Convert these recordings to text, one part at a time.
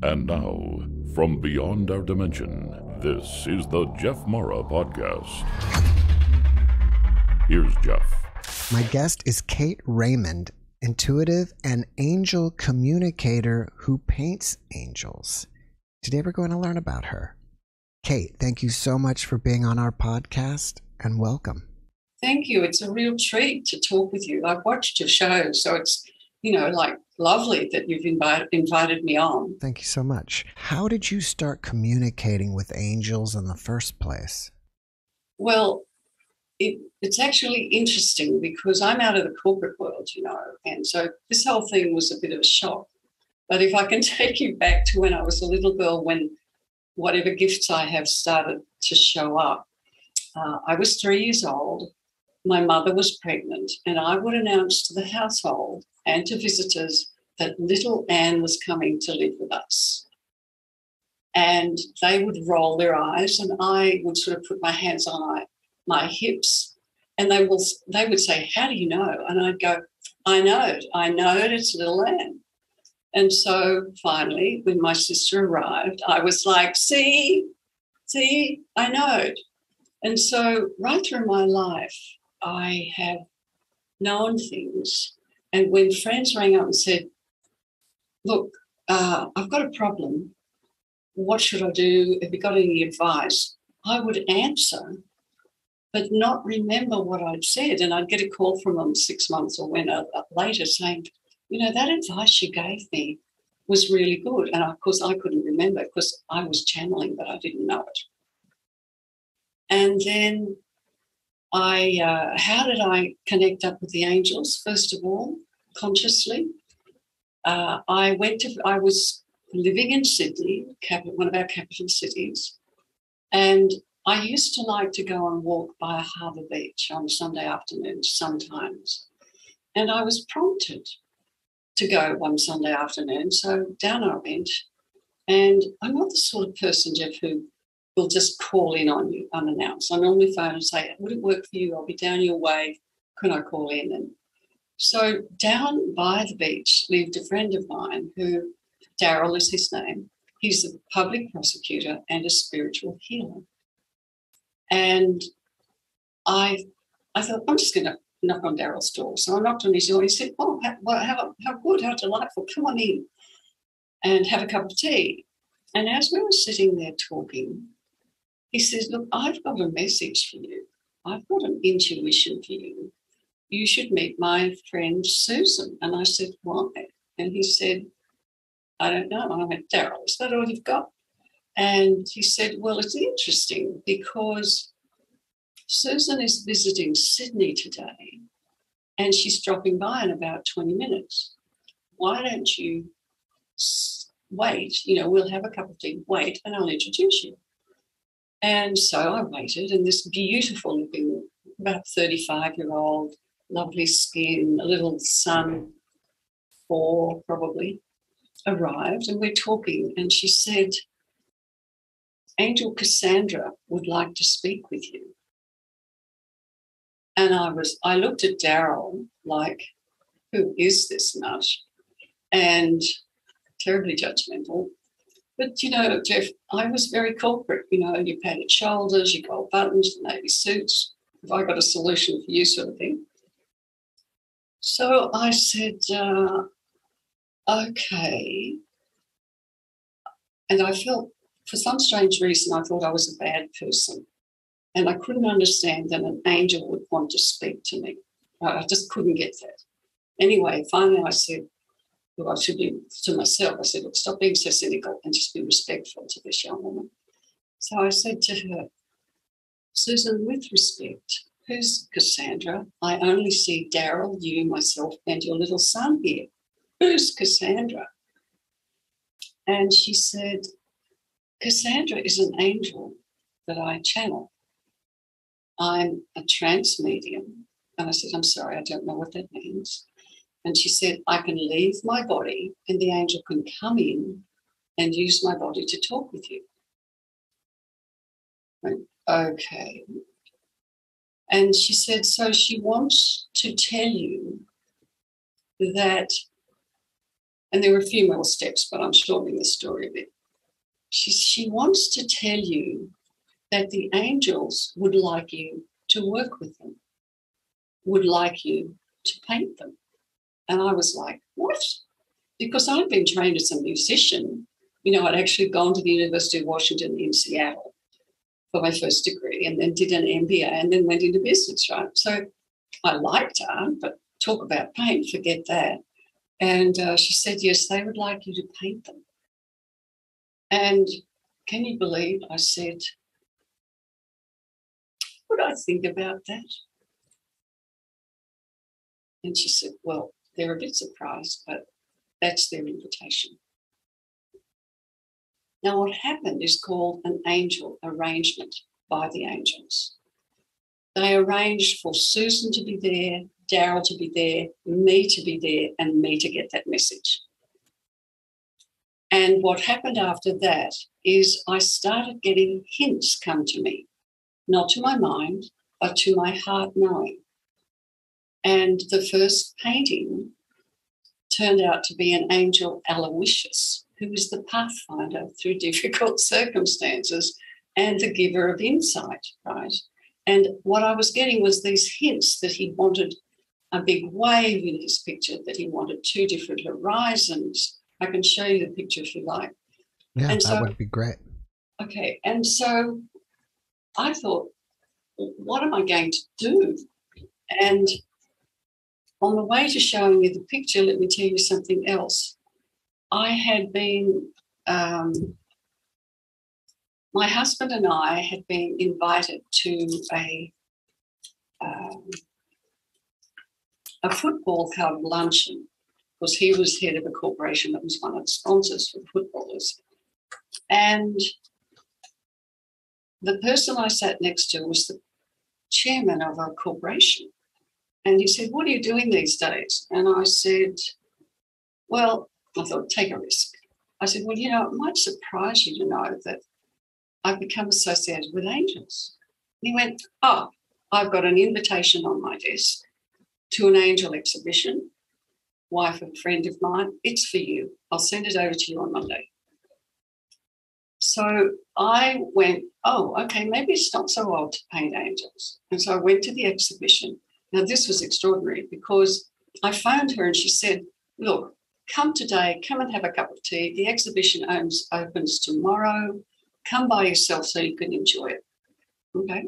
And now, from beyond our dimension, this is the Jeff Mara Podcast. Here's Jeff. My guest is Kayt Raymond, intuitive and angel communicator who paints angels. Today we're going to learn about her. Kayt, thank you so much for being on our podcast and welcome. Thank you. It's a real treat to talk with you. I've watched your show, so it's, lovely that you've invited me on. Thank you so much. How did you start communicating with angels in the first place? Well, it's actually interesting because I'm out of the corporate world, and so this whole thing was a bit of a shock. But if I can take you back to when I was a little girl, when whatever gifts I have started to show up, I was 3 years old. My mother was pregnant, and I would announce to the household and to visitors that little Anne was coming to live with us. And they would roll their eyes, and I would sort of put my hands on my hips, and they would say, "How do you know?" And I'd go, I know it, it's little Anne. And so finally, when my sister arrived, I was like, see, I know it. And so right through my life, I have known things. And when friends rang up and said, "Look, I've got a problem. What should I do? Have you got any advice?" I would answer, but not remember what I'd said. And I'd get a call from them 6 months or later saying, "That advice you gave me was really good." And, of course, I couldn't remember because I was channeling, but I didn't know it. And then how did I connect up with the angels? First of all, consciously, I was living in Sydney, one of our capital cities, and I used to like to go and walk by a harbour beach on Sunday afternoons sometimes. And I was prompted to go one Sunday afternoon, so down I went. And I'm not the sort of person, Jeff, who will just call in on you unannounced. I normally phone and say, "Would it work for you? I'll be down your way. Can I call in?" And so down by the beach lived a friend of mine who, Daryl is his name. He's a public prosecutor and a spiritual healer. And I thought, I'm just going to knock on Daryl's door. So I knocked on his door. He said, "Oh, how good, how delightful. Come on in and have a cup of tea." And as we were sitting there talking, he says, "Look, I've got a message for you. I've got an intuition for you. You should meet my friend Susan." And I said, "Why?" And he said, "I don't know." And I went, "Daryl, is that all you've got?" And he said, "Well, it's interesting because Susan is visiting Sydney today and she's dropping by in about 20 minutes. Why don't you wait? We'll have a cup of tea, wait, and I'll introduce you." And so I waited, and this beautiful looking, about 35-year-old, lovely skin, a little son, 4 probably, arrived, and we're talking, and she said, "Angel Cassandra would like to speak with you." And I looked at Daryl like, who is this nut? And terribly judgmental. But, Jeff, I was very corporate, you padded shoulders, you gold buttons, the navy suits, "Have I got a solution for you?" sort of thing. So I said, "Okay." And I felt, for some strange reason, I thought I was a bad person. And I couldn't understand that an angel would want to speak to me. I just couldn't get that. Anyway, finally I said, "Well, I should be to myself." I said, "Look, stop being so cynical and just be respectful to this young woman." So I said to her, "Susan, with respect, who's Cassandra? I only see Daryl, you, myself, and your little son here. Who's Cassandra?" And she said, "Cassandra is an angel that I channel. I'm a trance medium." And I said, "I'm sorry, I don't know what that means." And she said, "I can leave my body and the angel can come in and use my body to talk with you." I went, "Okay." And she said, "So she wants to tell you that and there were a few more steps, but I'm shortening the story a bit. She wants to tell you that the angels would like you to work with them, would like you to paint them. And I was like, what? Because I'd been trained as a musician. You know, I'd actually gone to the University of Washington in Seattle for my first degree and then did an MBA and then went into business, right? So I liked art, but talk about paint, forget that. And she said, yes, they would like you to paint them. And can you believe, I said, would I think about that? And she said, well, they're a bit surprised, but that's their invitation. Now, what happened is called an angel arrangement by the angels. They arranged for Susan to be there, Daryl to be there, me to be there, and me to get that message. And what happened after that is I started getting hints come to me, not to my mind, but to my heart knowing. And the first painting turned out to be an angel Aloysius, who is the pathfinder through difficult circumstances and the giver of insight, right? And what I was getting was these hints that he wanted a big wave in his picture, that he wanted two different horizons. I can show you the picture if you like. Yeah, and so, that would be great. Okay, and so I thought, what am I going to do? And on the way to showing you the picture, let me tell you something else. I had been, my husband and I had been invited to a football club luncheon because he was head of a corporation that was one of the sponsors for footballers. And the person I sat next to was the chairman of our corporation. And he said, what are you doing these days? And I said, well, I thought, take a risk. I said, well, you know, it might surprise you to know that I've become associated with angels. And he went, oh, I've got an invitation on my desk to an angel exhibition, wife of a friend of mine. It's for you. I'll send it over to you on Monday. So I went, oh, okay, maybe it's not so old to paint angels. And so I went to the exhibition. Now, this was extraordinary because I phoned her and she said, look, come today, come and have a cup of tea. The exhibition opens tomorrow. Come by yourself so you can enjoy it. Okay.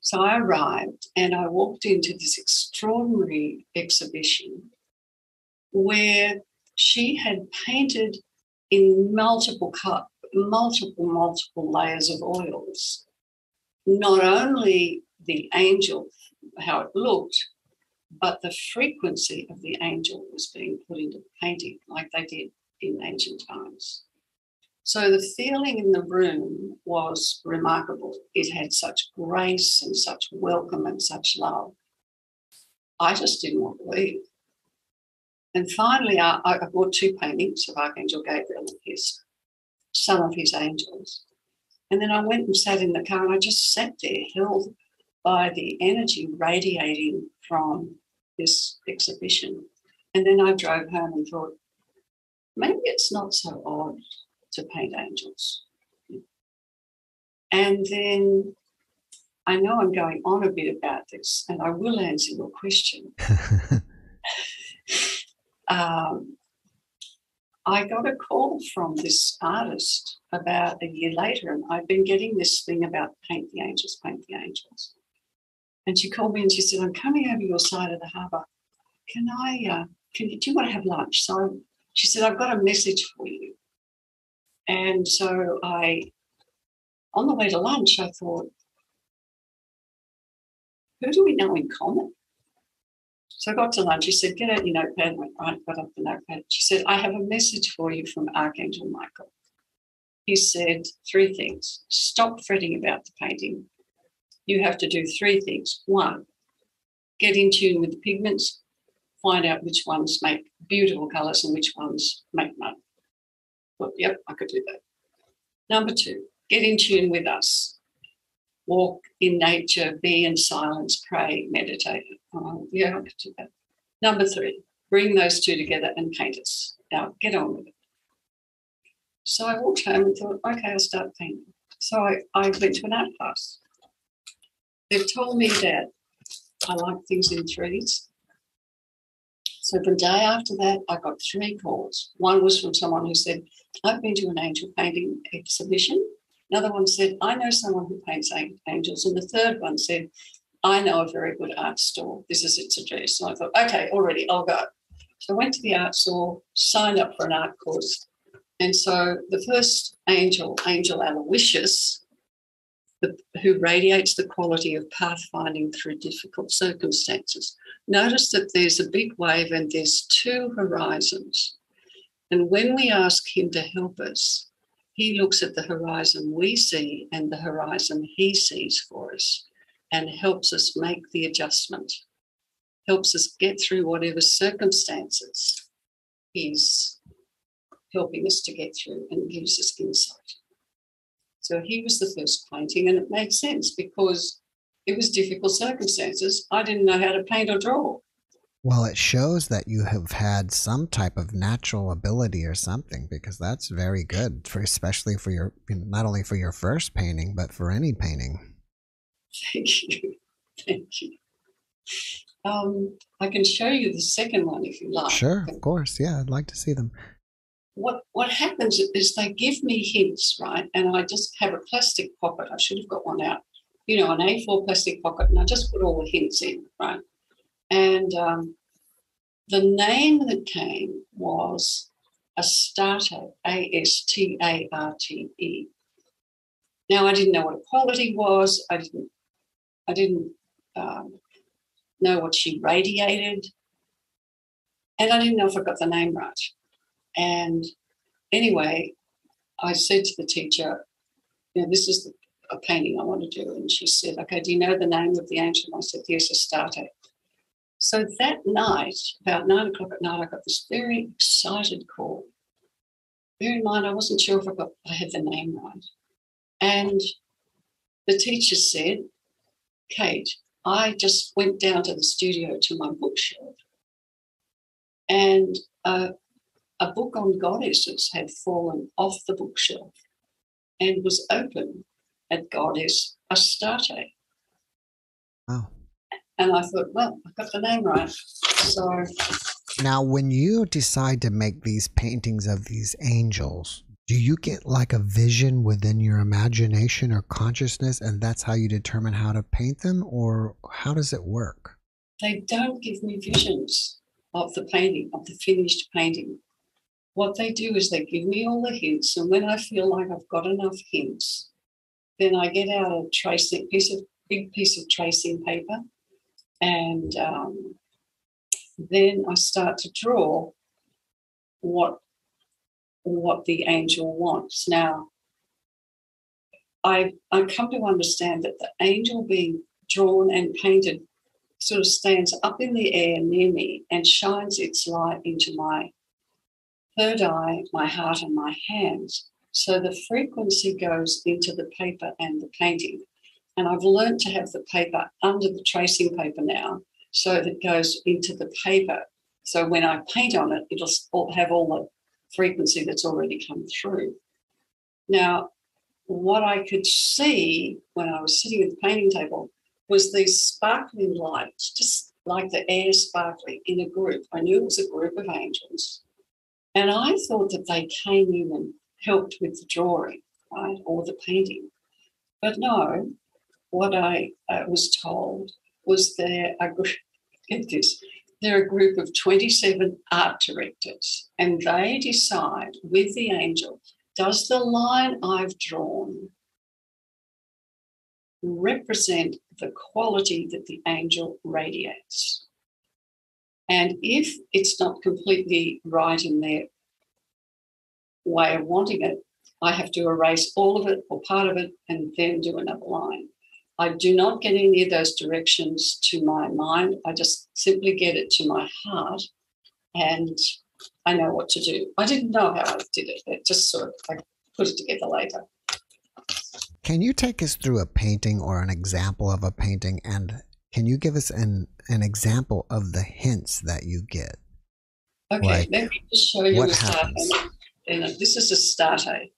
So I arrived and I walked into this extraordinary exhibition where she had painted in multiple layers of oils, not only the angel, how it looked, but the frequency of the angel was being put into painting like they did in ancient times. So the feeling in the room was remarkable. It had such grace and such welcome and such love. I just didn't want to leave. And finally, I bought two paintings of Archangel Gabriel and some of his angels. And then I went and sat in the car and I just sat there, held by the energy radiating from this exhibition. And then I drove home and thought, maybe it's not so odd to paint angels. And then I know I'm going on a bit about this, and I will answer your question. I got a call from this artist about a year later, and I've been getting this thing about paint the angels, paint the angels. And she called me and she said, I'm coming over your side of the harbour. Do you want to have lunch? So she said, I've got a message for you. And so on the way to lunch, I thought, who do we know in common? So I got to lunch. She said, get out your notepad. I went, right, got up the notepad. She said, I have a message for you from Archangel Michael. He said three things. Stop fretting about the painting. You have to do three things. One, get in tune with the pigments, find out which ones make beautiful colours and which ones make mud. Well, yep, I could do that. Number two, get in tune with us. Walk in nature, be in silence, pray, meditate. Yeah, I could do that. Number three, bring those two together and paint us. Now get on with it. So I walked home and thought, okay, I'll start painting. So I went to an art class. They've told me that I like things in threes. So the day after that, I got 3 calls. One was from someone who said, I've been to an angel painting exhibition. Another one said, I know someone who paints angels. And the third one said, I know a very good art store. This is its address. And I thought, okay, already, I'll go. So I went to the art store, signed up for an art course. And so the first angel, Angel Aloysius, who radiates the quality of pathfinding through difficult circumstances. Notice that there's a big wave and there's 2 horizons. And when we ask him to help us, he looks at the horizon we see and the horizon he sees for us and helps us make the adjustment, helps us get through whatever circumstances he's helping us to get through and gives us insight. So he was the first painting, and it made sense because it was difficult circumstances. I didn't know how to paint or draw. Well, it shows that you have had some type of natural ability or something, because that's very good, for especially for your, not only for your first painting, but for any painting. Thank you. Thank you. I can show you the second one if you like. Sure, of course. Yeah, I'd like to see them. What happens is they give me hints, right? And I just have a plastic pocket. I should have got one out, you know, an A4 plastic pocket, and I just put all the hints in, right? And the name that came was Astarte, A-S-T-A-R-T-E. Now I didn't know what quality was. I didn't know what she radiated, and I didn't know if I got the name right. And anyway, I said to the teacher, you know, this is a painting I want to do. And she said, okay, do you know the name of the angel? And I said, yes, Astarte. So that night, about 9 o'clock at night, I got this very excited call. Bear in mind, I wasn't sure if I had the name right. And the teacher said, Kayt, I just went down to the studio to my bookshelf, and a book on goddesses had fallen off the bookshelf and was open at goddess Astarte. Wow. And I thought, well, I got the name right. So now when you decide to make these paintings of these angels, do you get like a vision within your imagination or consciousness, and that's how you determine how to paint them, or how does it work? They don't give me visions of the painting, of the finished painting. What they do is they give me all the hints, and when I feel like I've got enough hints, then I get out a tracing big piece of tracing paper, and then I start to draw what the angel wants. Now, I come to understand that the angel being drawn and painted sort of stands up in the air near me and shines its light into my third eye, my heart, and my hands. So the frequency goes into the paper and the painting. And I've learned to have the paper under the tracing paper now, so that it goes into the paper. So when I paint on it, it'll have all the frequency that's already come through. Now, what I could see when I was sitting at the painting table was these sparkling lights, just like the air sparkling, in a group. I knew it was a group of angels. And I thought that they came in and helped with the drawing, right, or the painting. But no, what I was told was they're a group of 27 art directors, and they decide with the angel, does the line I've drawn represent the quality that the angel radiates? And if it's not completely right in their way of wanting it, I have to erase all of it or part of it and then do another line. I do not get any of those directions to my mind. I just simply get it to my heart, and I know what to do. I didn't know how I did it. It just sort of, I put it together later. Can you take us through a painting or an example of a painting, and can you give us an example of the hints that you get? Okay, like, let me just show you Astarte. This is Astarte.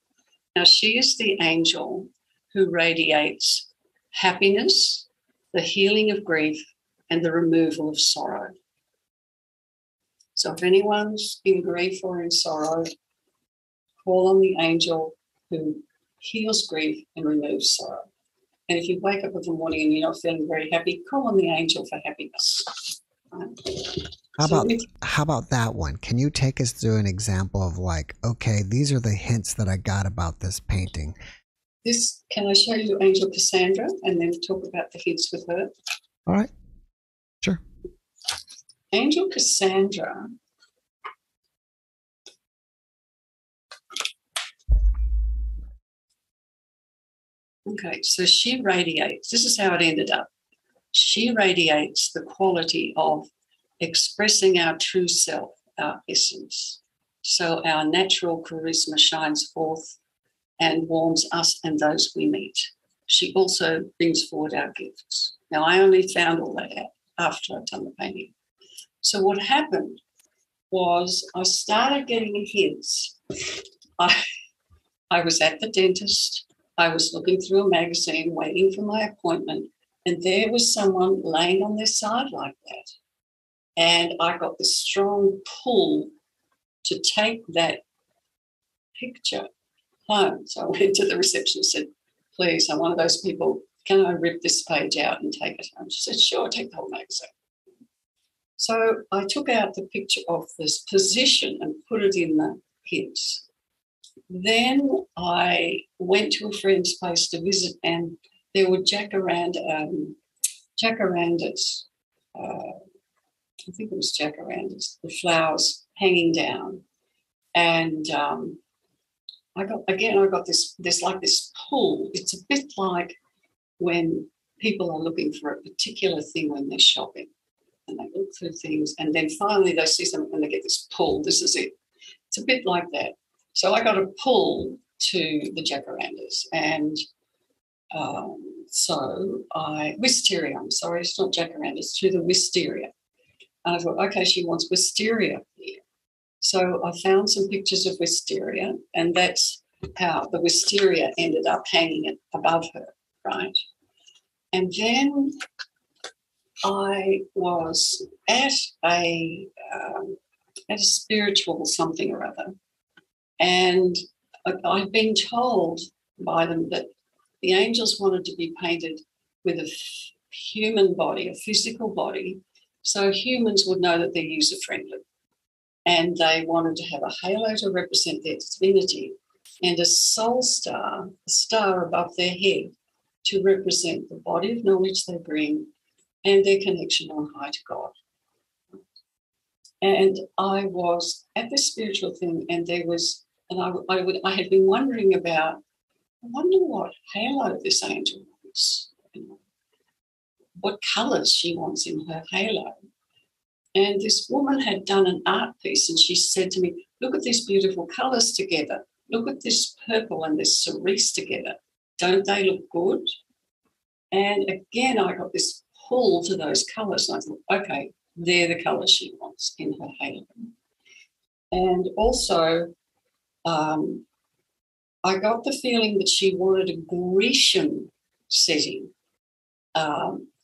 Now, she is the angel who radiates happiness, the healing of grief, and the removal of sorrow. So if anyone's in grief or in sorrow, call on the angel who heals grief and removes sorrow. And if you wake up in the morning and you're not feeling very happy, call on the angel for happiness. Right? How about that one? Can you take us through an example of like, okay, these are the hints that I got about this painting? Can I show you Angel Cassandra and then talk about the hints with her? All right. Sure. Angel Cassandra . Okay, so she radiates. This is how it ended up. She radiates the quality of expressing our true self, our essence. So our natural charisma shines forth and warms us and those we meet. She also brings forward our gifts. Now, I only found all that out after I'd done the painting. So what happened was I started getting hints. I was at the dentist. I was looking through a magazine, waiting for my appointment, and there was someone laying on their side like that. And I got this strong pull to take that picture home. So I went to the receptionist and said, please, I'm one of those people, can I rip this page out and take it home? She said, sure, take the whole magazine. So I took out the picture of this position and put it in the hints. Then I went to a friend's place to visit, and there were jacarandas. I think it was jacarandas, the flowers hanging down. And I got this. There's like this pull. It's a bit like when people are looking for a particular thing when they're shopping, and they look through things, and then finally they see something and they get this pull. This is it. It's a bit like that. So I got a pull to the jacarandas, and wisteria, I'm sorry, it's not jacarandas, to the wisteria. And I thought, okay, she wants wisteria here. So I found some pictures of wisteria, and that's how the wisteria ended up hanging above her, right? And then I was at a spiritual something or other, and I've been told by them that the angels wanted to be painted with a human body, a physical body, so humans would know that they're user-friendly. And they wanted to have a halo to represent their divinity and a soul star, a star above their head, to represent the body of knowledge they bring and their connection on high to God. And I was at this spiritual thing, and there was... And I had been wondering about, I wonder what halo this angel wants, what colours she wants in her halo. And this woman had done an art piece, and she said to me, look at these beautiful colours together. Look at this purple and this cerise together. Don't they look good? And again, I got this pull to those colours, and I thought, okay, they're the colours she wants in her halo. And also... I got the feeling that she wanted a Grecian setting.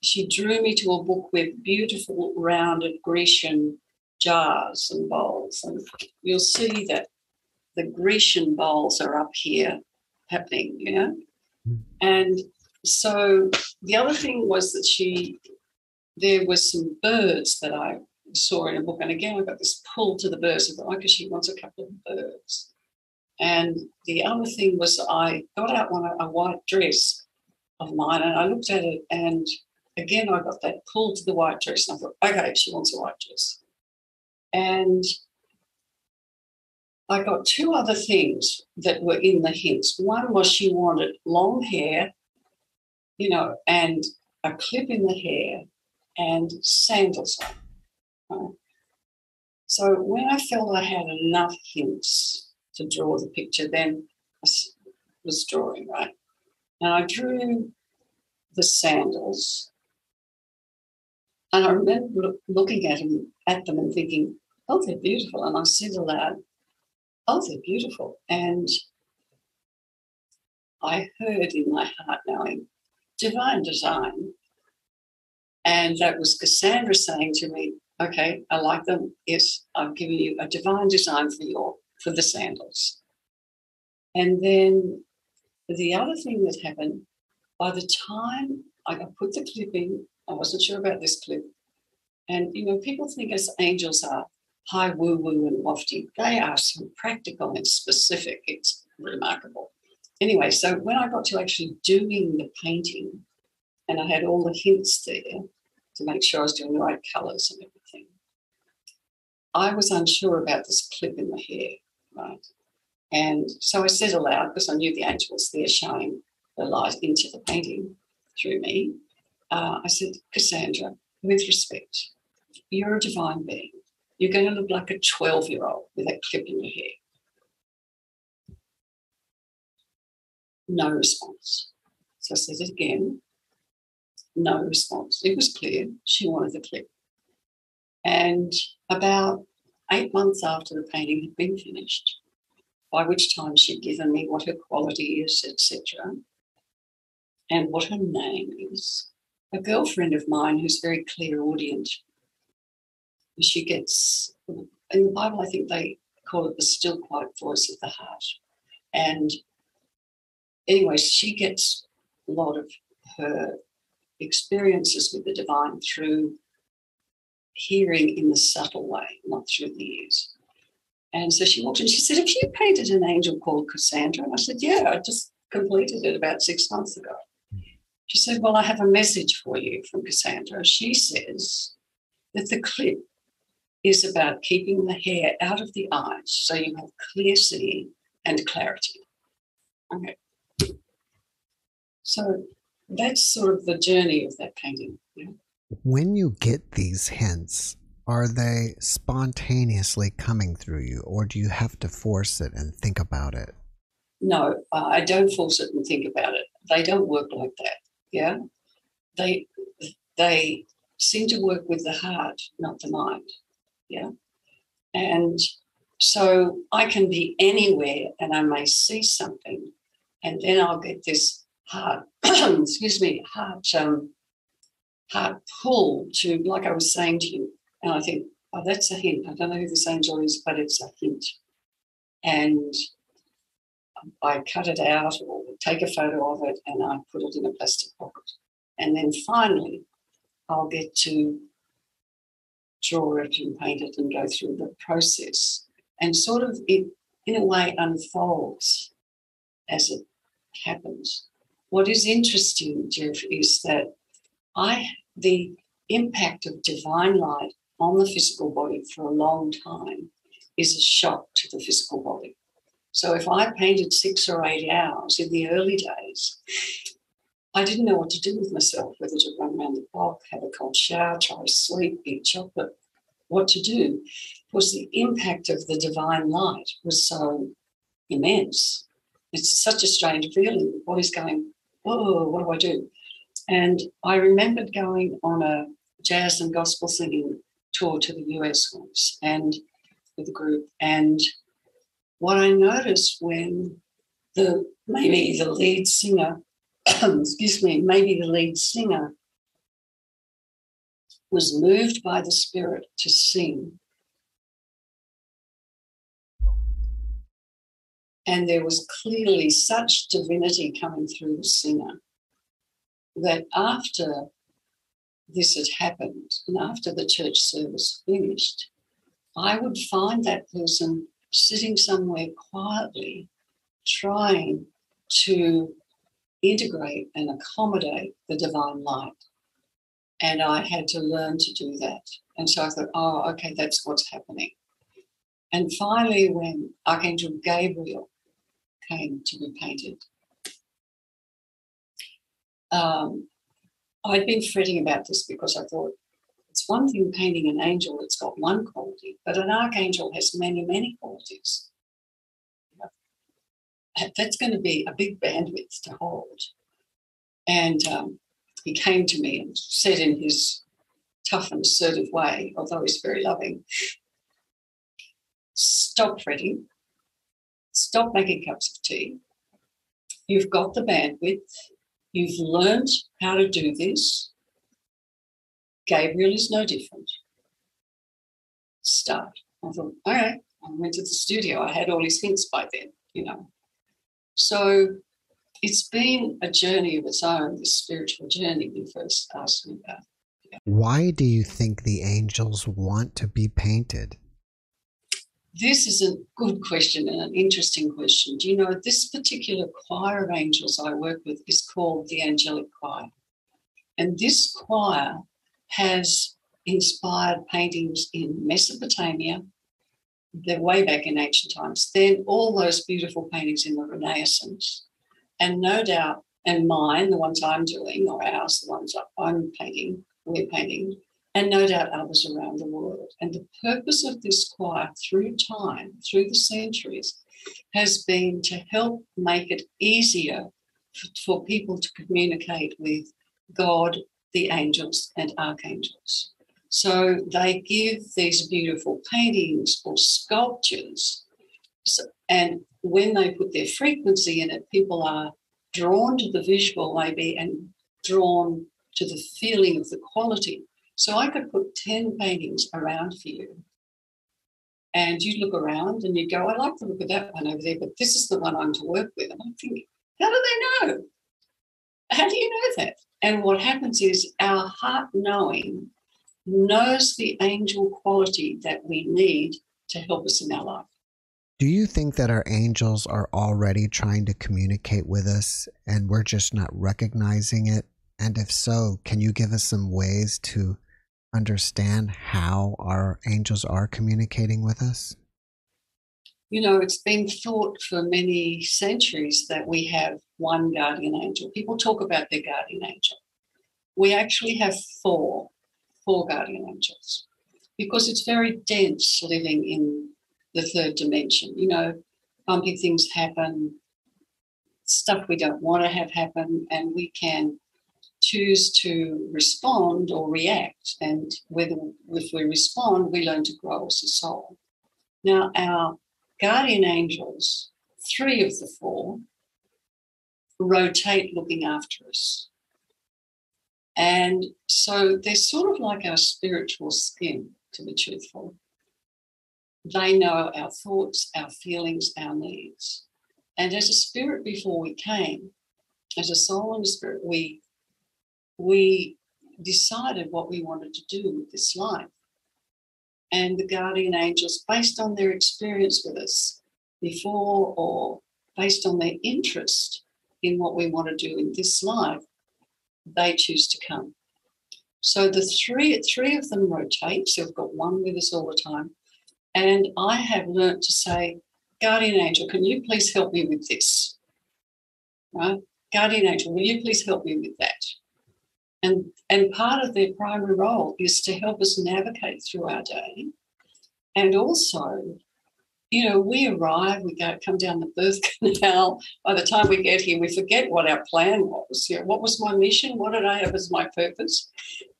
She drew me to a book with beautiful rounded Grecian jars and bowls. And you'll see that the Grecian bowls are up here happening, you know. And so the other thing was that there were some birds that I saw in a book. And again, I got this pull to the birds. I thought, okay, she wants a couple of birds. And the other thing was I got out a white dress of mine, and I looked at it, and again I got that pull to the white dress, and I thought, okay, she wants a white dress. And I got two other things that were in the hints. One was she wanted long hair, you know, and a clip in the hair and sandals on. So when I felt I had enough hints to draw the picture, then I was drawing, right? And I drew the sandals, and I remember looking at them and thinking, oh, they're beautiful. And I said aloud, oh, they're beautiful. And I heard in my heart knowing, divine design. And that was Cassandra saying to me, okay, I like them. Yes, I've given you a divine design for the sandals. And then the other thing that happened, by the time I put the clip in, I wasn't sure about this clip. And, you know, people think as angels are high woo-woo and lofty. They are so practical and specific. It's remarkable. Anyway, so when I got to actually doing the painting, and I had all the hints there to make sure I was doing the right colours and everything, I was unsure about this clip in the hair, right? And so I said aloud, because I knew the angel was there shining the light into the painting through me, I said, Cassandra, with respect, you're a divine being. You're going to look like a 12-year-old with that clip in your hair. No response. So I said it again. No response. It was clear. She wanted the clip. And about 8 months after the painting had been finished, by which time she'd given me what her quality is, etc., and what her name is, a girlfriend of mine who's very clairaudient, she gets, in the Bible I think they call it the still quiet voice of the heart. And anyway, she gets a lot of her experiences with the divine through hearing in the subtle way, not through the ears. And so she walked in, she said, have you painted an angel called Cassandra? And I said, yeah, I just completed it about 6 months ago. She said, well, I have a message for you from Cassandra. She says that the clip is about keeping the hair out of the eyes so you have clear seeing and clarity. Okay. So that's sort of the journey of that painting. Yeah? When you get these hints, are they spontaneously coming through you, or do you have to force it and think about it? No, I don't force it and think about it. They don't work like that, yeah? They seem to work with the heart, not the mind, yeah? And so I can be anywhere and I may see something, and then I'll get this heart, excuse me, heart pull to, like I was saying to you, and I think, oh, that's a hint. I don't know who this angel is, but it's a hint. And I cut it out or take a photo of it and I put it in a plastic pocket. And then finally, I'll get to draw it and paint it and go through the process. And sort of it, in a way, unfolds as it happens. What is interesting, Jeff, is that the impact of divine light on the physical body for a long time is a shock to the physical body. So if I painted 6 or 8 hours in the early days, I didn't know what to do with myself, whether to run around the block, have a cold shower, try to sleep, eat chocolate, what to do, because the impact of the divine light was so immense. It's such a strange feeling. The body's going, oh, what do I do? And I remembered going on a jazz and gospel singing tour to the US once and with a group. And what I noticed when maybe the lead singer was moved by the Spirit to sing. And there was clearly such divinity coming through the singer that after this had happened and after the church service finished, I would find that person sitting somewhere quietly trying to integrate and accommodate the divine light. And I had to learn to do that. And so I thought, oh, okay, that's what's happening. And finally, when Archangel Gabriel came to be painted, I'd been fretting about this because I thought it's one thing painting an angel that's got one quality, but an archangel has many, many qualities. That's going to be a big bandwidth to hold. And he came to me and said in his tough and assertive way, although he's very loving, Stop fretting. Stop making cups of tea. You've got the bandwidth. You've learned how to do this. Gabriel is no different. Start. I thought, all right. I went to the studio. I had all his hints by then, you know. So it's been a journey of its own, this spiritual journey you first asked me about. Yeah. Why do you think the angels want to be painted? This is a good question and an interesting question. Do you know, this particular choir of angels I work with is called the Angelic Choir. And this choir has inspired paintings in Mesopotamia, they're way back in ancient times, then all those beautiful paintings in the Renaissance, and no doubt, and mine, the ones I'm doing, or ours, the ones I'm painting, we're painting, and no doubt others around the world. And the purpose of this choir through time, through the centuries, has been to help make it easier for people to communicate with God, the angels and archangels. So they give these beautiful paintings or sculptures, and when they put their frequency in it, people are drawn to the visual maybe and drawn to the feeling of the quality. So I could put 10 paintings around for you and you look around and you go, I like the look of that one over there, but this is the one I'm to work with. And I'm thinking, how do they know? How do you know that? And what happens is our heart knowing knows the angel quality that we need to help us in our life. Do you think that our angels are already trying to communicate with us and we're just not recognizing it? And if so, can you give us some ways to understand how our angels are communicating with us? You know, it's been thought for many centuries that we have one guardian angel. People talk about their guardian angel. We actually have four guardian angels, because it's very dense living in the third dimension. You know, bumpy things happen, stuff we don't want to have happen, and we can choose to respond or react. And whether if we respond, we learn to grow as a soul. Now, our guardian angels, three of the four, rotate looking after us. And so they're sort of like our spiritual skin, to be truthful. They know our thoughts, our feelings, our needs. And as a spirit before we came, as a soul and a spirit, we decided what we wanted to do with this life. And the guardian angels, based on their experience with us before or based on their interest in what we want to do in this life, they choose to come. So the three of them rotate. So we've got one with us all the time. And I have learnt to say, guardian angel, can you please help me with this? Right? Guardian angel, will you please help me with that? And part of their primary role is to help us navigate through our day. And also, you know, we arrive, we go, come down the birth canal. By the time we get here, we forget what our plan was. You know, what was my mission? What did I have as my purpose?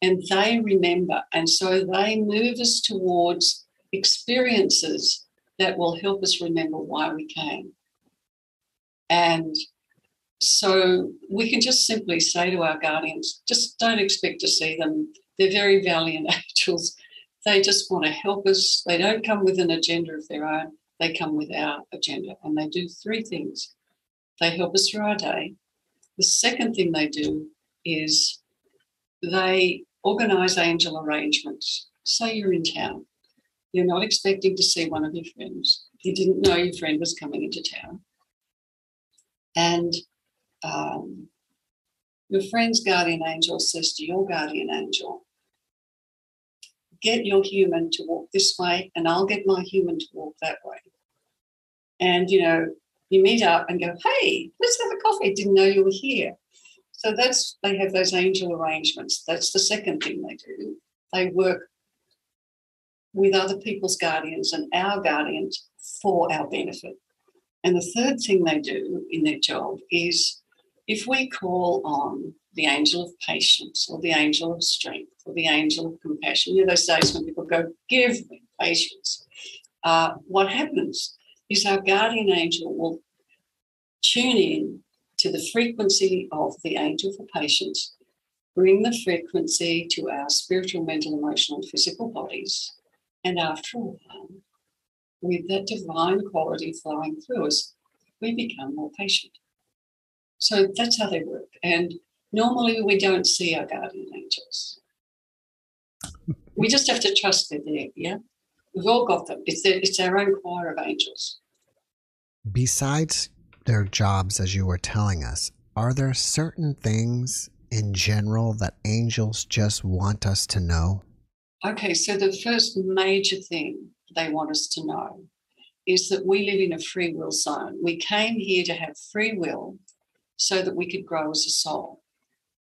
And they remember. And so they move us towards experiences that will help us remember why we came. And so we can just simply say to our guardians, just don't expect to see them. They're very valiant angels. They just want to help us. They don't come with an agenda of their own. They come with our agenda, and they do three things. They help us through our day. The second thing they do is they organise angel arrangements. Say you're in town. You're not expecting to see one of your friends. You didn't know your friend was coming into town. And your friend's guardian angel says to your guardian angel, get your human to walk this way and I'll get my human to walk that way. And, you know, you meet up and go, hey, let's have a coffee. Didn't know you were here. So that's, they have those angel arrangements. That's the second thing they do. They work with other people's guardians and our guardians for our benefit. And the third thing they do in their job is if we call on the angel of patience or the angel of strength or the angel of compassion, you know, those days when people go, give me patience. what happens is our guardian angel will tune in to the frequency of the angel for patients, bring the frequency to our spiritual, mental, emotional, and physical bodies. And after a while, with that divine quality flowing through us, we become more patient. So that's how they work. And normally we don't see our guardian angels. We just have to trust they're there, yeah? We've all got them. It's our own choir of angels. Besides their jobs, as you were telling us, are there certain things in general that angels just want us to know? Okay, so the first major thing they want us to know is that we live in a free will zone. We came here to have free will so that we could grow as a soul.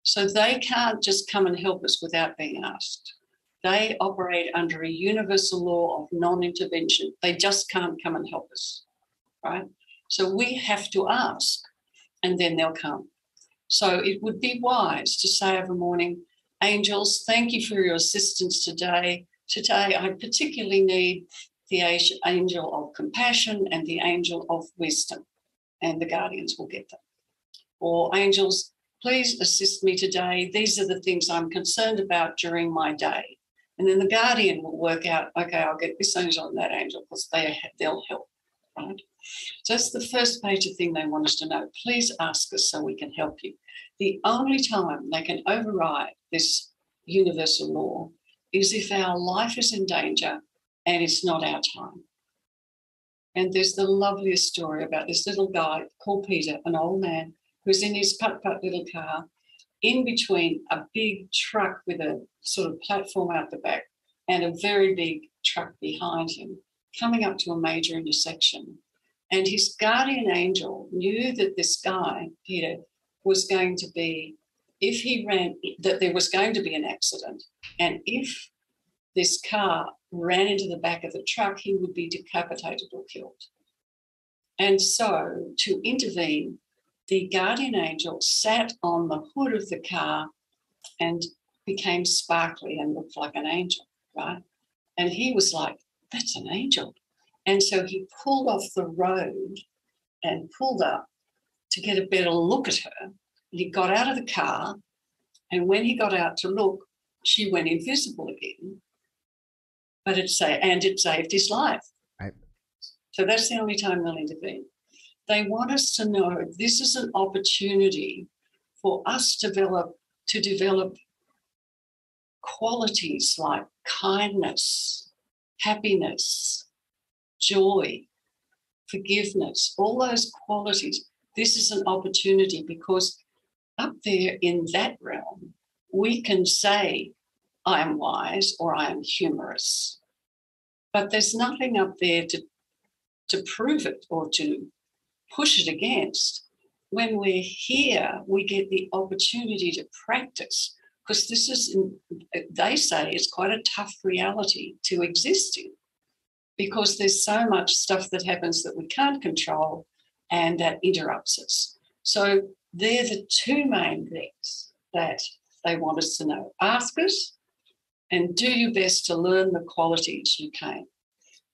So they can't just come and help us without being asked. They operate under a universal law of non-intervention. They just can't come and help us, right? So we have to ask, and then they'll come. So it would be wise to say every morning, angels, thank you for your assistance today. Today, I particularly need the angel of compassion and the angel of wisdom, and the guardians will get them. Or angels, please assist me today. These are the things I'm concerned about during my day. And then the guardian will work out, okay, I'll get this angel and that angel because they'll help, right? So that's the first major thing they want us to know. Please ask us so we can help you. The only time they can override this universal law is if our life is in danger and it's not our time. And there's the loveliest story about this little guy called Peter, an old man, who's in his putt-putt little car in between a big truck with a sort of platform out the back and a very big truck behind him, coming up to a major intersection. And his guardian angel knew that this guy, Peter, was going to be, if he ran, that there was going to be an accident. And if this car ran into the back of the truck, he would be decapitated or killed. And so to intervene, the guardian angel sat on the hood of the car and became sparkly and looked like an angel, right? And he was like, that's an angel. And so he pulled off the road and pulled up to get a better look at her. And he got out of the car, and when he got out to look, she went invisible again, but it saved his life. Right. So that's the only time they'll intervene. They want us to know this is an opportunity for us to develop qualities like kindness, happiness, joy, forgiveness, all those qualities. This is an opportunity because up there in that realm, we can say, I am wise or I am humorous, but there's nothing up there to prove it or to push it against. When we're here, we get the opportunity to practice because this is, they say, it's quite a tough reality to exist in because there's so much stuff that happens that we can't control and that interrupts us. So they're the two main things that they want us to know. Ask us and do your best to learn the qualities you can.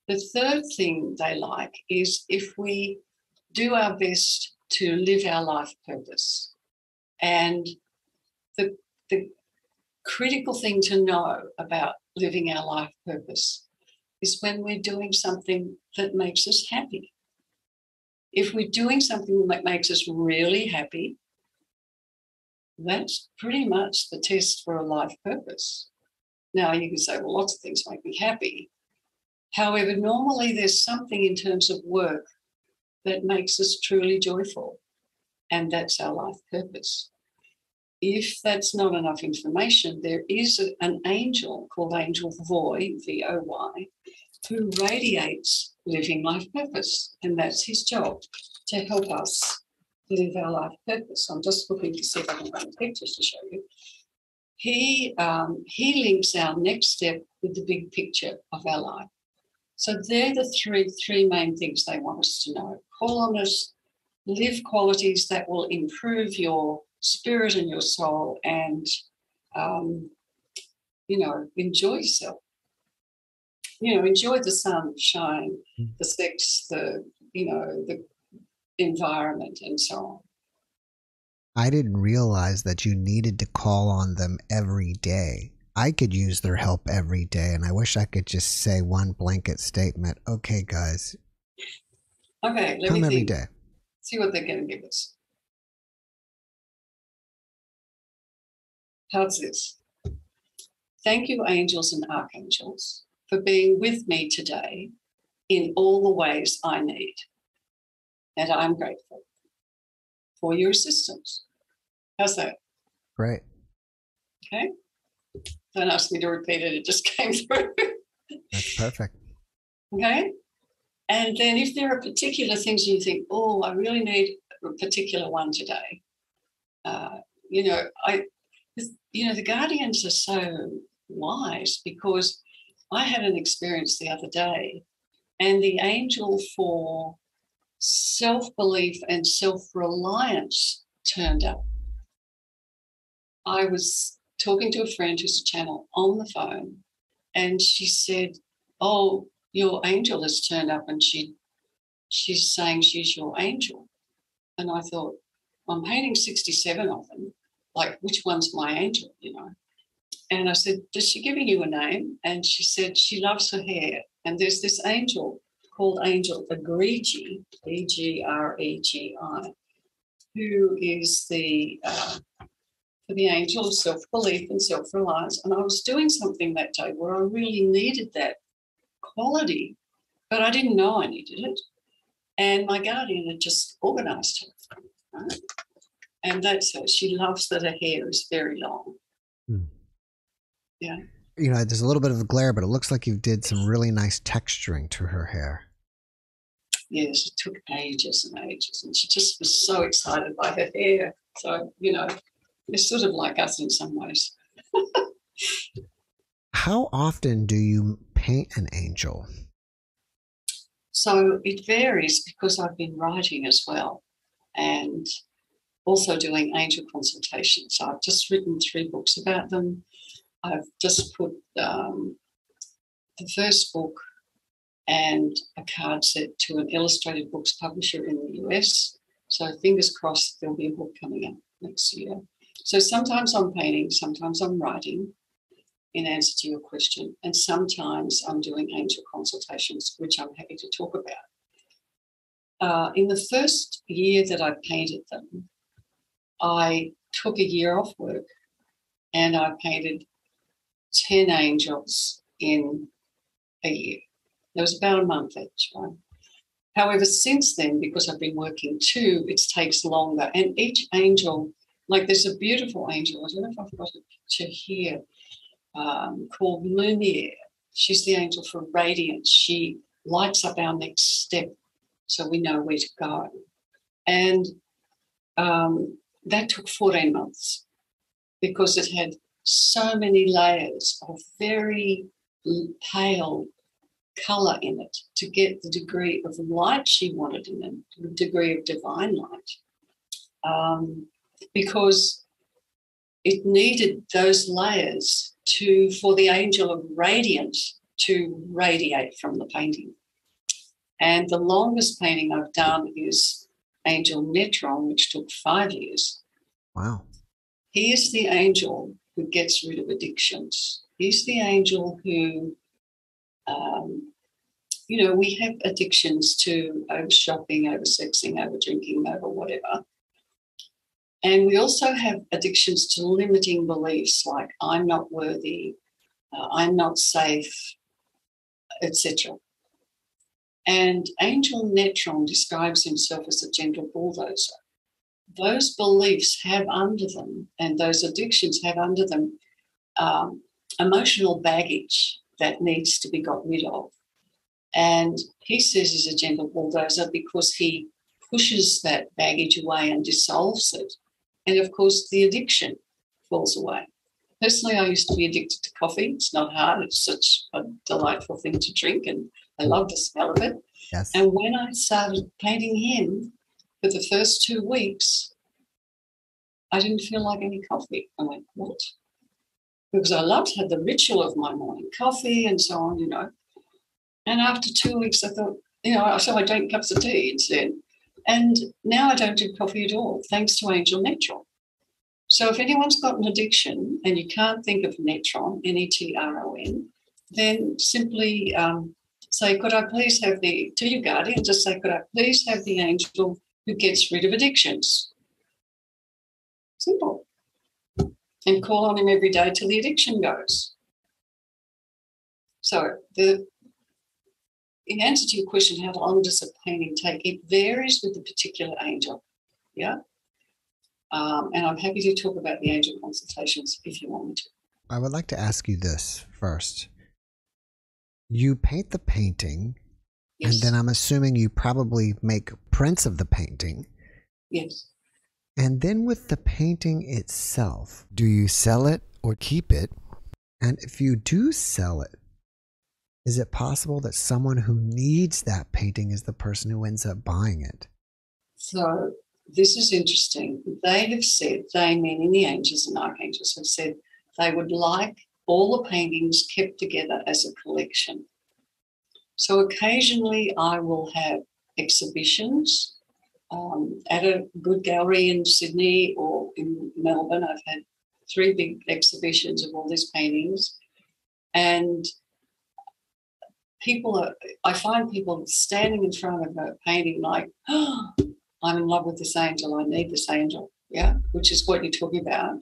The third thing they like is if we do our best to live our life purpose. And the critical thing to know about living our life purpose is when we're doing something that makes us happy. If we're doing something that makes us really happy, that's pretty much the test for a life purpose. Now, you can say, well, lots of things make me happy. However, normally there's something in terms of work that makes us truly joyful, and that's our life purpose. If that's not enough information, there is an angel called Angel Voy, V-O-Y, who radiates living life purpose, and that's his job, to help us live our life purpose. I'm just looking to see if I can run pictures to show you. He links our next step with the big picture of our life. So they're the three main things they want us to know. Call on us, live qualities that will improve your spirit and your soul, and enjoy yourself. you know, enjoy the sunshine, the sex, the, you know, the environment and so on. I didn't realize that you needed to call on them every day. I could use their help every day, and I wish I could just say one blanket statement. Okay, guys. Okay, let me every day. See what they're going to give us. How's this? Thank you, angels and archangels, for being with me today in all the ways I need. And I'm grateful for your assistance. How's that? Great. Okay. Don't ask me to repeat it. It just came through. That's perfect. Okay. And then if there are particular things you think, oh, I really need a particular one today. The guardians are so wise, because I had an experience the other day, and the angel for self-belief and self-reliance turned up. I was talking to a friend who's a channel on the phone, and she said, oh, your angel has turned up, and she's saying she's your angel. And I thought, I'm painting 67 of them, like, which one's my angel, you know? And I said, is she giving you a name? And she said she loves her hair, and there's this angel called Angel Egregi, E-G-R-E-G-I, who is the angel of self-belief and self-reliance. And I was doing something that day where I really needed that quality, but I didn't know I needed it. And my guardian had just organised her. Right? And that's her. She loves that her hair is very long. Hmm. Yeah. You know, there's a little bit of a glare, but it looks like you did some really nice texturing to her hair. Yes, it took ages and ages. And she just was so excited by her hair. So, you know, it's sort of like us in some ways. How often do you paint an angel? So it varies, because I've been writing as well and also doing angel consultations. So I've just written 3 books about them. I've just put the first book and a card set to an illustrated books publisher in the US. So fingers crossed there'll be a book coming out next year. So sometimes I'm painting, sometimes I'm writing in answer to your question, and sometimes I'm doing angel consultations, which I'm happy to talk about. In the first year that I painted them, I took a year off work, and I painted 10 angels in a year. There was about a month each one. However, since then, because I've been working too, it takes longer. And each angel, like there's a beautiful angel, I don't know if I've got a picture here, called Lumiere. She's the angel for radiance. She lights up our next step so we know where to go. And that took 14 months because it had so many layers of very pale colour in it to get the degree of light she wanted in it, the degree of divine light, because it needed those layers for the angel of radiance to radiate from the painting. And the longest painting I've done is Angel Netron, which took 5 years. Wow. He is the angel who gets rid of addictions. He's the angel who, we have addictions to over shopping, over sexing, over drinking, over whatever. And we also have addictions to limiting beliefs like I'm not worthy, I'm not safe, etc. And Angel Netron describes himself as a gentle bulldozer. Those beliefs have under them, and those addictions have under them, emotional baggage that needs to be got rid of. And he says he's a gentle bulldozer because he pushes that baggage away and dissolves it. And, of course, the addiction falls away. Personally, I used to be addicted to coffee. It's not hard. It's such a delightful thing to drink, and I love the smell of it. Yes. And when I started painting him, for the first 2 weeks, I didn't feel like any coffee. I went, what? Because I loved the ritual of my morning coffee and so on, you know. And after 2 weeks, I thought, I said, I don't cups of tea instead. And now I don't do coffee at all, thanks to Angel Netron. So if anyone's got an addiction and you can't think of Netron, Netron, then simply say, could I please have the, to your guardian, just say, could I please have the angel who gets rid of addictions? Simple. And call on him every day till the addiction goes. So in answer to your question, how long does the painting take? It varies with the particular angel, yeah? And I'm happy to talk about the angel consultations if you want me to. I would like to ask you this first. You paint the painting, yes. And then I'm assuming you probably make prints of the painting. Yes. And then with the painting itself, do you sell it or keep it? And if you do sell it, is it possible that someone who needs that painting is the person who ends up buying it? So this is interesting. They have said, they meaning the angels and archangels, have said they would like all the paintings kept together as a collection. So occasionally I will have exhibitions at a good gallery in Sydney or in Melbourne. I've had 3 big exhibitions of all these paintings. And I find people standing in front of a painting like, oh, I'm in love with this angel, I need this angel, yeah, which is what you're talking about.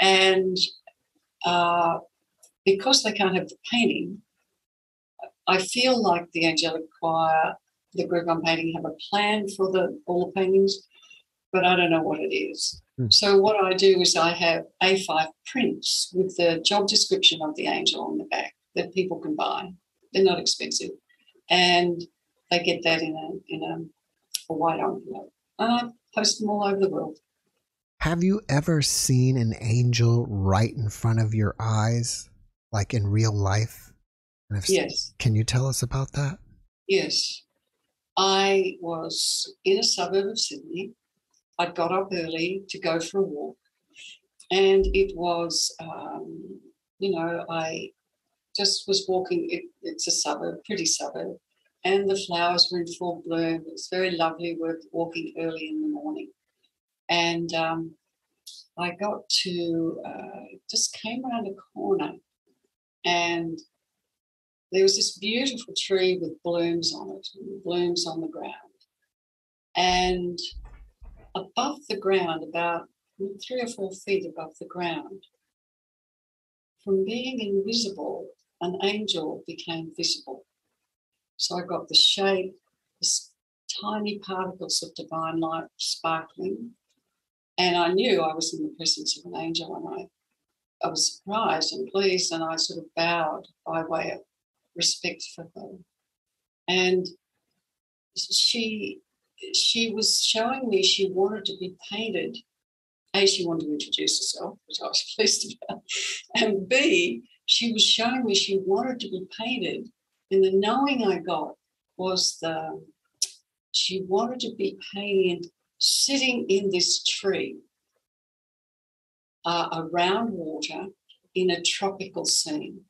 And because they can't have the painting, I feel like the Angelic Choir, the group I'm painting, have a plan for all the paintings, but I don't know what it is. Mm. So what I do is I have A5 prints with the job description of the angel on the back that people can buy. They're not expensive. And they get that in a white envelope. And I post them all over the world. Have you ever seen an angel right in front of your eyes, like in real life? And yes. Can you tell us about that? Yes. I was in a suburb of Sydney. I got up early to go for a walk. And it was, I just was walking. It's a suburb, pretty suburb. And the flowers were in full bloom. It was very lovely walking early in the morning. And I got to, just came around a corner, and there was this beautiful tree with blooms on it, and blooms on the ground. And above the ground, about 3 or 4 feet above the ground, from being invisible, an angel became visible. So I got the shape, this tiny particles of divine light sparkling. And I knew I was in the presence of an angel, and I was surprised and pleased, and I sort of bowed by way of respect for her. And she was showing me she wanted to be painted. A, she wanted to introduce herself, which I was pleased about, and B, she was showing me she wanted to be painted. And the knowing I got was she wanted to be painted sitting in this tree around water in a tropical scene.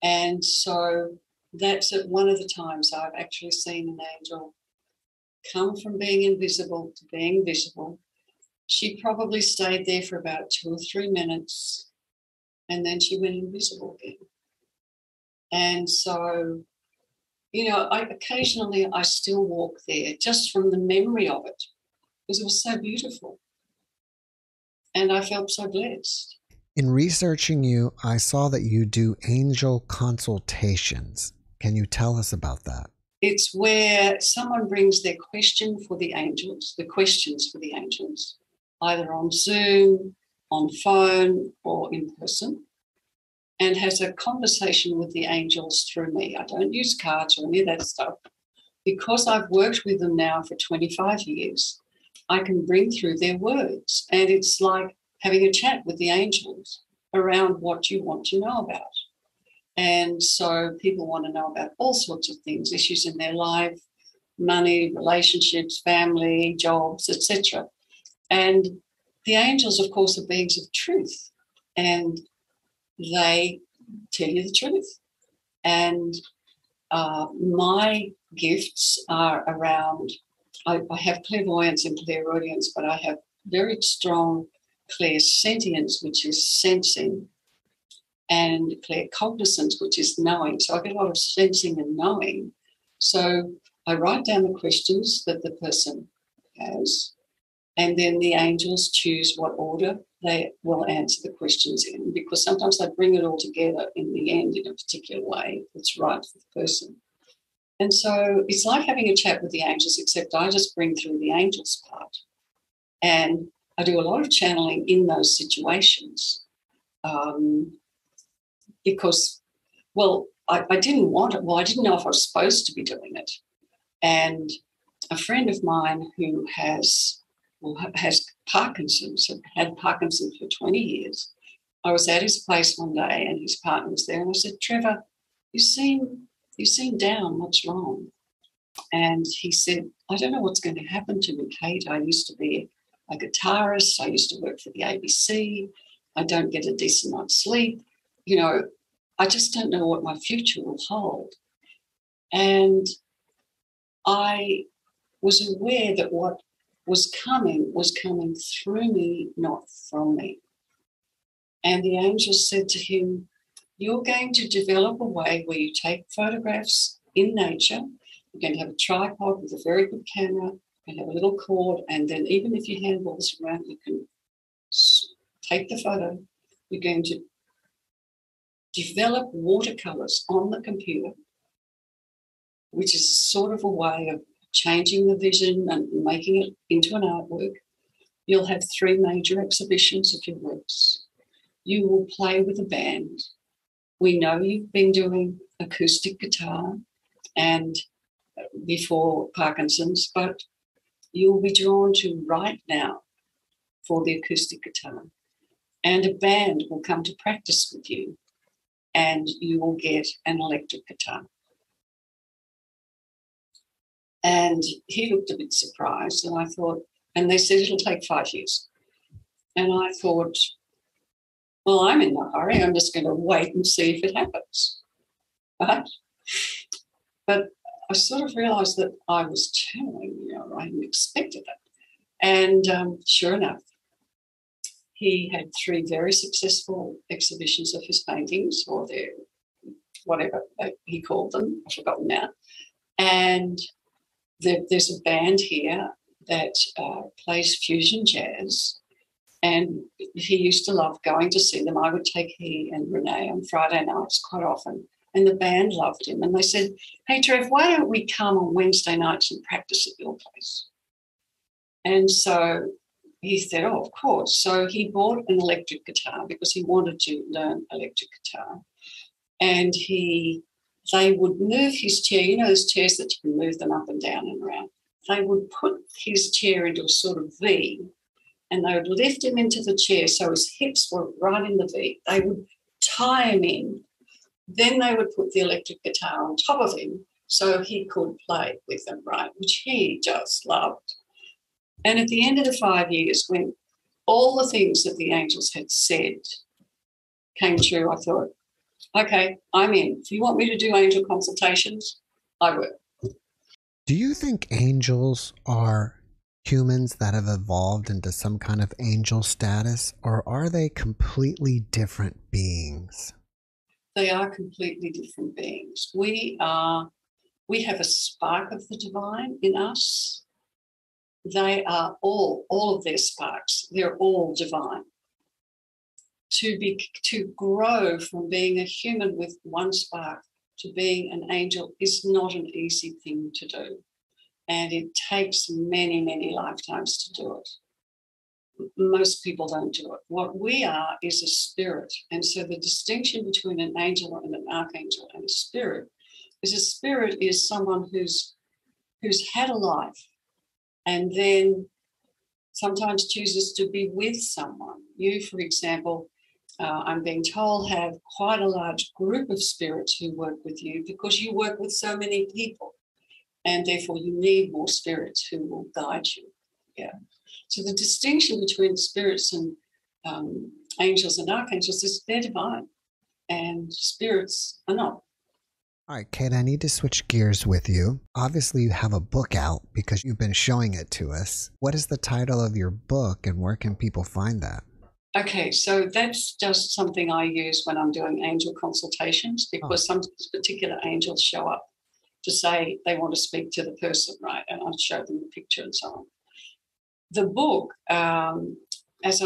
And so that's at one of the times I've actually seen an angel come from being invisible to being visible. She probably stayed there for about 2 or 3 minutes, and then she went invisible again. And so, occasionally I still walk there just from the memory of it, because it was so beautiful. And I felt so blessed. In researching you, I saw that you do angel consultations. Can you tell us about that? It's where someone brings their question for the angels, the questions for the angels, either on Zoom, on phone, or in person, and has a conversation with the angels through me. I don't use cards or any of that stuff. Because I've worked with them now for 25 years, I can bring through their words. And it's like having a chat with the angels around what you want to know about. And so people want to know about all sorts of things, issues in their life, money, relationships, family, jobs, etc. And the angels, of course, are beings of truth. And they tell you the truth. And my gifts are around, I have clairvoyance and clairaudience, but I have very strong clairsentience, which is sensing, and claircognizance, which is knowing. So I get a lot of sensing and knowing. So I write down the questions that the person has, and then the angels choose what order they will answer the questions in, because sometimes they bring it all together in the end in a particular way that's right for the person. And so it's like having a chat with the angels, except I just bring through the angels part. And I do a lot of channeling in those situations because, well, I didn't want it. Well, I didn't know if I was supposed to be doing it. And a friend of mine who has Parkinson's, had Parkinson's for 20 years, I was at his place one day and his partner was there, and I said, Trevor, you seem down, what's wrong? And he said, I don't know what's going to happen to me, Kayt. I used to be a guitarist. I used to work for the ABC. I don't get a decent night's sleep. You know, I just don't know what my future will hold. And I was aware that what was coming through me, not from me. And the angel said to him, you're going to develop a way where you take photographs in nature. You're going to have a tripod with a very good camera and have a little cord, and then even if your hand wobbles around, you can take the photo. You're going to develop watercolors on the computer, which is sort of a way of changing the vision and making it into an artwork. You'll have 3 major exhibitions of your works. You will play with a band. We know you've been doing acoustic guitar and before Parkinson's, but you'll be drawn to right now for the acoustic guitar. And a band will come to practice with you, and you will get an electric guitar. And he looked a bit surprised, and I thought, and they said it'll take 5 years. And I thought, well, I'm in no hurry. I'm just going to wait and see if it happens. But I sort of realised that I was channeling, you know, I hadn't expected that. And sure enough, he had 3 very successful exhibitions of his paintings, or their whatever he called them, I've forgotten now. And there's a band here that plays fusion jazz, and he used to love going to see them. I would take he and Renee on Friday nights quite often, and the band loved him. And they said, hey, Trev, why don't we come on Wednesday nights and practice at your place? And so he said, oh, of course. So he bought an electric guitar because he wanted to learn electric guitar. And they would move his chair. You know those chairs that you can move them up and down and around? They would put his chair into a sort of V, and they would lift him into the chair so his hips were right in the V. They would tie him in. Then they would put the electric guitar on top of him so he could play with them, right, which he just loved. And at the end of the 5 years, when all the things that the angels had said came true, I thought, okay, I'm in. If you want me to do angel consultations, I will. Do you think angels are humans that have evolved into some kind of angel status, or are they completely different beings? They are completely different beings. We have a spark of the divine in us. They are all of their sparks, they're all divine. To grow from being a human with one spark to being an angel is not an easy thing to do. And it takes many, many lifetimes to do it. Most people don't do it. What we are is a spirit. And so the distinction between an angel and an archangel and a spirit is someone who's had a life and then sometimes chooses to be with someone. You, for example, I'm being told, have quite a large group of spirits who work with you because you work with so many people, and therefore you need more spirits who will guide you. Yeah. So the distinction between spirits and angels and archangels is they're divine, and spirits are not. All right, Kayt, I need to switch gears with you. Obviously, you have a book out because you've been showing it to us. What is the title of your book and where can people find that? Okay, so that's just something I use when I'm doing angel consultations, because sometimes particular angels show up to say they want to speak to the person, right? And I'll show them the picture and so on. The book, has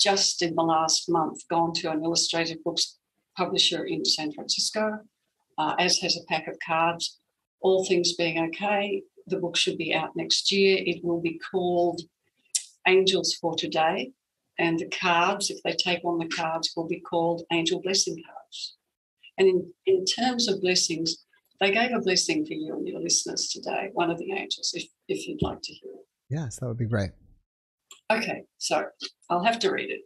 just in the last month gone to an illustrated books publisher in San Francisco, as has a pack of cards. All things being okay, the book should be out next year. It will be called Angels for Today, and the cards, if they take on the cards, will be called Angel Blessing Cards. And in terms of blessings, they gave a blessing for you and your listeners today, one of the angels, if you'd like to hear it. Yes, that would be great. Okay, so I'll have to read it.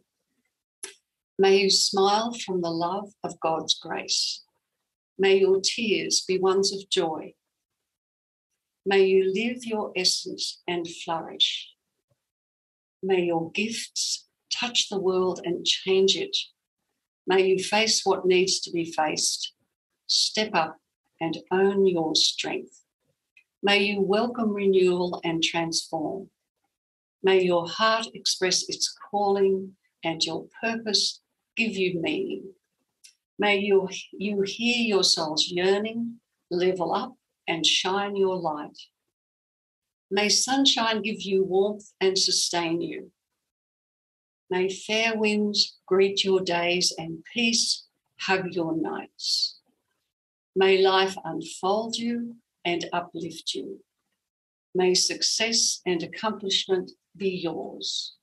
May you smile from the love of God's grace. May your tears be ones of joy. May you live your essence and flourish. May your gifts touch the world and change it. May you face what needs to be faced. Step up and own your strength. May you welcome renewal and transform. May your heart express its calling and your purpose give you meaning. May you hear your soul's yearning, level up and shine your light. May sunshine give you warmth and sustain you. May fair winds greet your days and peace hug your nights. May life unfold you and uplift you. May success and accomplishment be yours.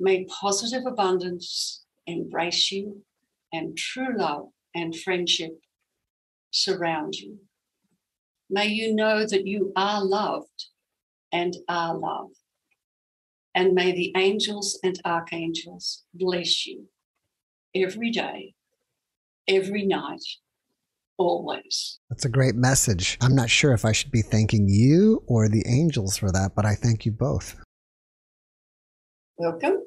May positive abundance embrace you, and true love and friendship surround you. May you know that you are loved and are love. And may the angels and archangels bless you every day, every night, always. That's a great message. I'm not sure if I should be thanking you or the angels for that, but I thank you both. Welcome.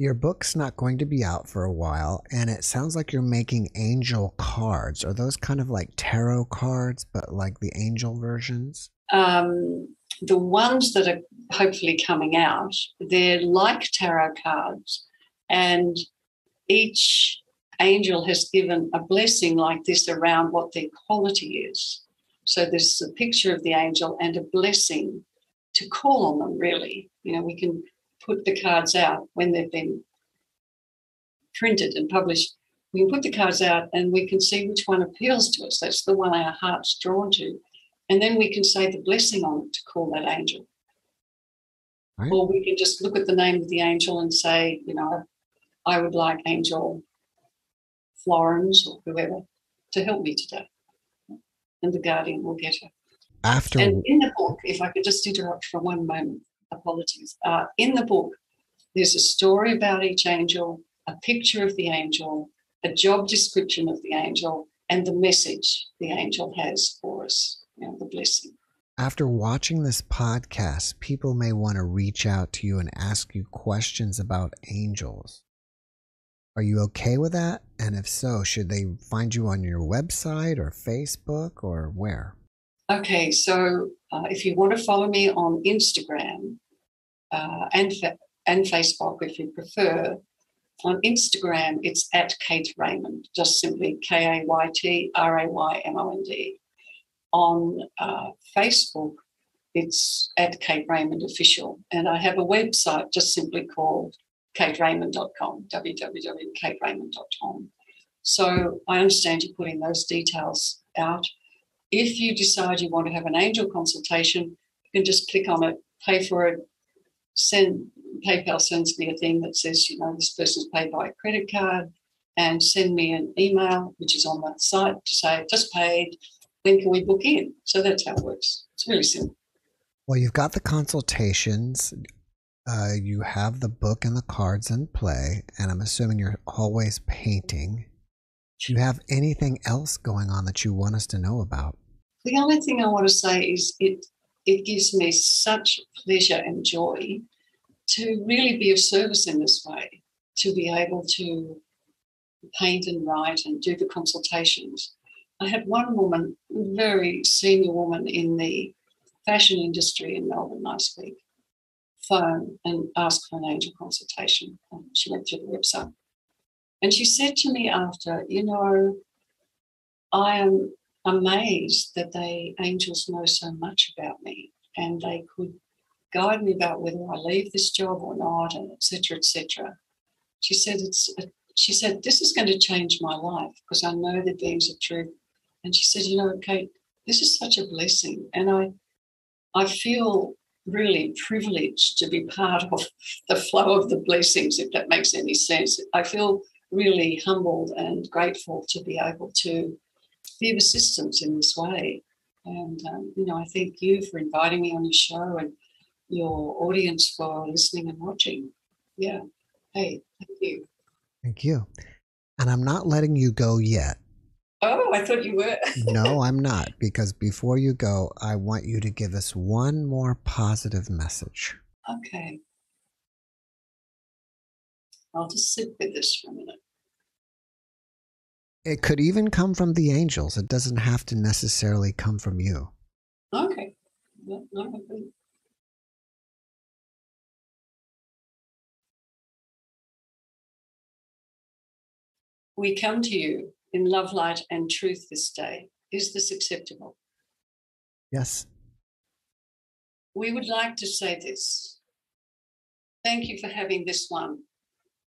Your book's not going to be out for a while, and it sounds like you're making angel cards. Are those kind of like tarot cards, but like the angel versions? The ones that are hopefully coming out, they're like tarot cards, and each angel has given a blessing like this around what their quality is. So there's a picture of the angel and a blessing to call on them, really. You know, we can put the cards out when they've been printed and published. We can put the cards out and we can see which one appeals to us. That's the one our heart's drawn to. And then we can say the blessing on it to call that angel. Right. Or we can just look at the name of the angel and say, you know, I would like Angel Florence or whoever to help me today. And the guardian will get her. And in the book, if I could just interrupt for one moment, apologies. In the book, there's a story about each angel, a picture of the angel, a job description of the angel, and the message the angel has for us. You know, the blessing. After watching this podcast, people may want to reach out to you and ask you questions about angels. Are you okay with that? And if so, should they find you on your website or Facebook or where? Okay, so if you want to follow me on Instagram and Facebook, if you prefer, on Instagram it's at Kayt Raymond, just simply KaytRaymond. On Facebook, it's at Kayt Raymond Official. And I have a website just simply called kaytraymond.com, www.kaytraymond.com. So I understand you're putting those details out. If you decide you want to have an angel consultation, you can just click on it, pay for it, PayPal sends me a thing that says, you know, this person's paid by a credit card, and send me an email, which is on that site, to say, just paid, when can we book in? So that's how it works. It's really simple. Well, you've got the consultations. You have the book and the cards in play, and I'm assuming you're always painting. Do you have anything else going on that you want us to know about? The only thing I want to say is it gives me such pleasure and joy to really be of service in this way, to be able to paint and write and do the consultations. I had one woman, very senior woman in the fashion industry in Melbourne last week, phone and ask for an angel consultation. She went through the website. And she said to me after, you know, I am amazed that angels know so much about me and they could guide me about whether I leave this job or not, and et cetera, et cetera. She said, this is going to change my life because I know the things are true. And she said, you know, Kayt, this is such a blessing. And I feel really privileged to be part of the flow of the blessings, if that makes any sense. I feel really humbled and grateful to be able to be of assistance in this way. And, you know, I thank you for inviting me on your show and your audience for listening and watching. Yeah. Hey, thank you. Thank you. And I'm not letting you go yet. Oh, I thought you were. No, I'm not, because before you go, I want you to give us one more positive message. Okay. I'll just sit with this for a minute. It could even come from the angels. It doesn't have to necessarily come from you. Okay. We come to you in love, light, and truth this day. Is this acceptable? Yes. We would like to say this. Thank you for having this one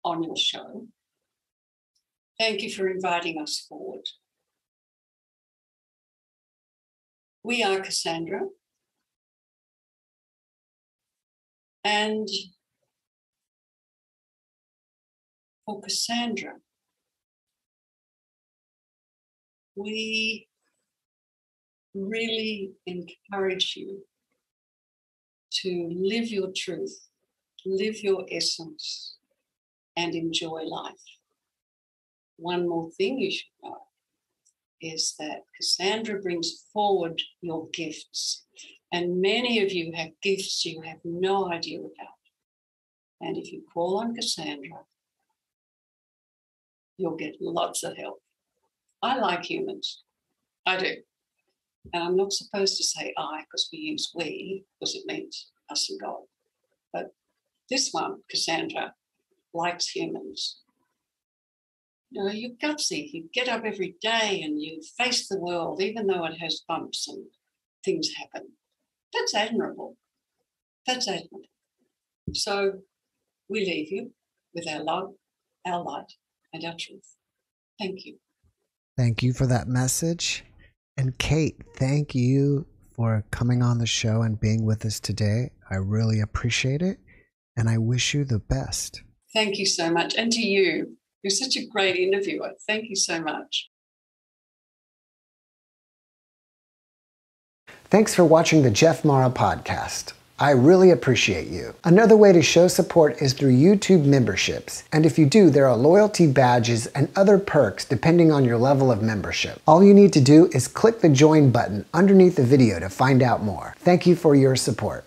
on your show. Thank you for inviting us forward. We are Cassandra, and for Cassandra, we really encourage you to live your truth, live your essence, and enjoy life. One more thing you should know is that Cassandra brings forward your gifts, and many of you have gifts you have no idea about. And if you call on Cassandra, you'll get lots of help. I like humans. I do. And I'm not supposed to say I because we use we because it means us and God. But this one, Cassandra, likes humans. You know, you're gutsy. You get up every day and you face the world, even though it has bumps and things happen. That's admirable. That's admirable. So we leave you with our love, our light, and our truth. Thank you. Thank you for that message. And Kayt, thank you for coming on the show and being with us today. I really appreciate it. And I wish you the best. Thank you so much. And to you, you're such a great interviewer. Thank you so much. Thanks for watching the Jeff Mara podcast. I really appreciate you. Another way to show support is through YouTube memberships. And if you do, there are loyalty badges and other perks depending on your level of membership. All you need to do is click the join button underneath the video to find out more. Thank you for your support.